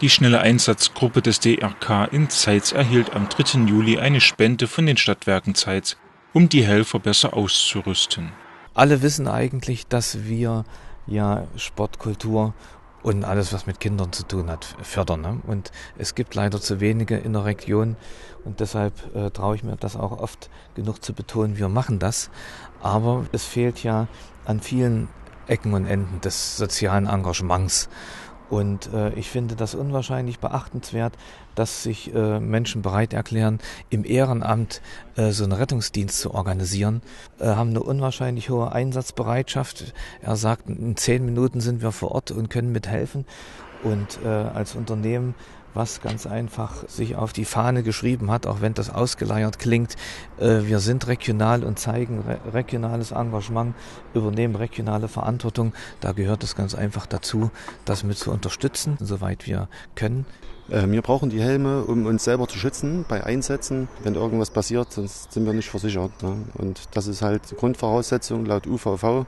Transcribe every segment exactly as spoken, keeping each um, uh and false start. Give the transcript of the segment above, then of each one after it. Die schnelle Einsatzgruppe des D R K in Zeitz erhielt am dritten Juli eine Spende von den Stadtwerken Zeitz, um die Helfer besser auszurüsten. Alle wissen eigentlich, dass wir ja Sportkultur und alles, was mit Kindern zu tun hat, fördern, ne? Und es gibt leider zu wenige in der Region und deshalb äh, traue ich mir das auch oft genug zu betonen, wir machen das. Aber es fehlt ja an vielen Ecken und Enden des sozialen Engagements. Und äh, ich finde das unwahrscheinlich beachtenswert, dass sich äh, Menschen bereit erklären, im Ehrenamt äh, so einen Rettungsdienst zu organisieren, äh, haben eine unwahrscheinlich hohe Einsatzbereitschaft. Er sagt, in zehn Minuten sind wir vor Ort und können mithelfen. Und äh, als Unternehmen, was ganz einfach sich auf die Fahne geschrieben hat, auch wenn das ausgeleiert klingt, äh, wir sind regional und zeigen re regionales Engagement, übernehmen regionale Verantwortung. Da gehört es ganz einfach dazu, das mit zu unterstützen, soweit wir können. Äh, wir brauchen die Helme, um uns selber zu schützen bei Einsätzen. Wenn irgendwas passiert, sonst sind wir nicht versichert, ne? Und das ist halt die Grundvoraussetzung laut U V V,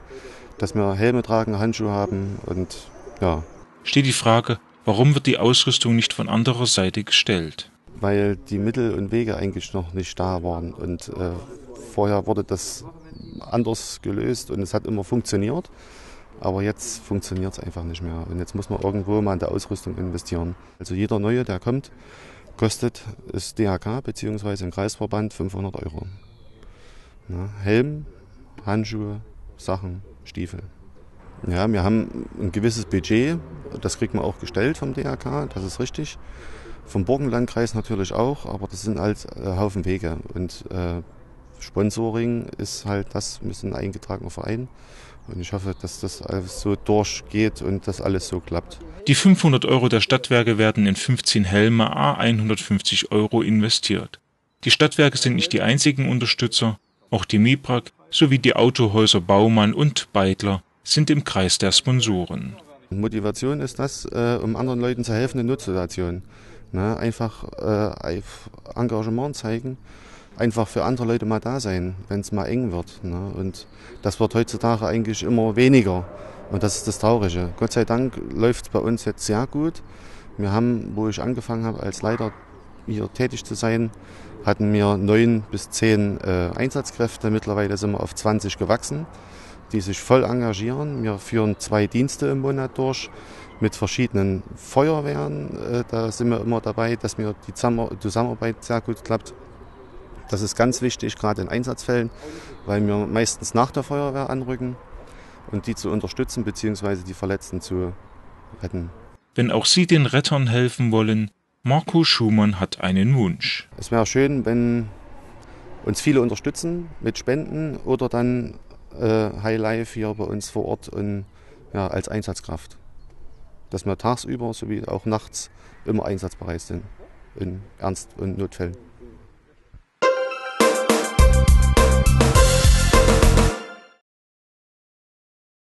dass wir Helme tragen, Handschuhe haben und ja. Steht die Frage, warum wird die Ausrüstung nicht von anderer Seite gestellt? Weil die Mittel und Wege eigentlich noch nicht da waren. Und äh, vorher wurde das anders gelöst und es hat immer funktioniert. Aber jetzt funktioniert es einfach nicht mehr. Und jetzt muss man irgendwo mal in der Ausrüstung investieren. Also jeder Neue, der kommt, kostet das D H K bzw. im Kreisverband fünfhundert Euro. Ja, Helm, Handschuhe, Sachen, Stiefel. Ja, wir haben ein gewisses Budget, das kriegt man auch gestellt vom D R K, das ist richtig. Vom Burgenlandkreis natürlich auch, aber das sind halt äh, Haufen Wege. Und äh, Sponsoring ist halt das, wir sind ein eingetragener Verein. Und ich hoffe, dass das alles so durchgeht und dass alles so klappt. Die fünfhundert Euro der Stadtwerke werden in fünfzehn Helme à hundertfünfzig Euro investiert. Die Stadtwerke sind nicht die einzigen Unterstützer, auch die MIPRAG sowie die Autohäuser Baumann und Beigler sind im Kreis der Sponsoren. Motivation ist das, äh, um anderen Leuten zu helfen in Notsituationen. Ne? Einfach äh, Engagement zeigen, einfach für andere Leute mal da sein, wenn es mal eng wird. Ne? Und das wird heutzutage eigentlich immer weniger. Und das ist das Traurige. Gott sei Dank läuft es bei uns jetzt sehr gut. Wir haben, wo ich angefangen habe, als Leiter hier tätig zu sein, hatten wir neun bis zehn äh, Einsatzkräfte. Mittlerweile sind wir auf zwanzig gewachsen, die sich voll engagieren. Wir führen zwei Dienste im Monat durch mit verschiedenen Feuerwehren. Da sind wir immer dabei, dass mir die Zusammenarbeit sehr gut klappt. Das ist ganz wichtig, gerade in Einsatzfällen, weil wir meistens nach der Feuerwehr anrücken und die zu unterstützen bzw. die Verletzten zu retten. Wenn auch Sie den Rettern helfen wollen, Marco Schumann hat einen Wunsch. Es wäre schön, wenn uns viele unterstützen mit Spenden oder dann High Life hier bei uns vor Ort und, ja, als Einsatzkraft. Dass wir tagsüber sowie auch nachts immer einsatzbereit sind in Ernst- und Notfällen.